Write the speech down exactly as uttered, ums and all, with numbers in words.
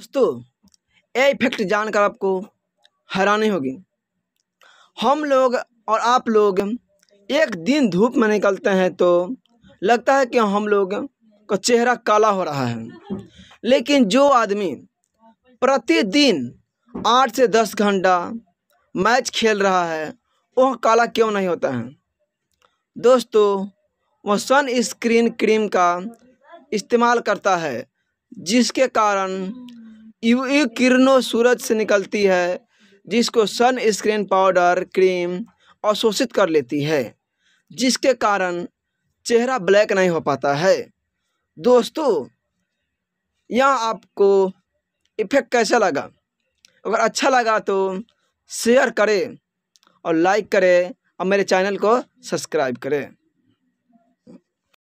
दोस्तों ये इफेक्ट जानकर आपको हैरानी होगी। हम लोग और आप लोग एक दिन धूप में निकलते हैं तो लगता है कि हम लोग का चेहरा काला हो रहा है, लेकिन जो आदमी प्रतिदिन आठ से दस घंटा मैच खेल रहा है वह काला क्यों नहीं होता है। दोस्तों वह सन स्क्रीन क्रीम का इस्तेमाल करता है, जिसके कारण यूवी किरणों सूरज से निकलती है, जिसको सन स्क्रीन पाउडर क्रीम अवशोषित कर लेती है, जिसके कारण चेहरा ब्लैक नहीं हो पाता है। दोस्तों यह आपको इफेक्ट कैसा लगा? अगर अच्छा लगा तो शेयर करें और लाइक करें और मेरे चैनल को सब्सक्राइब करें।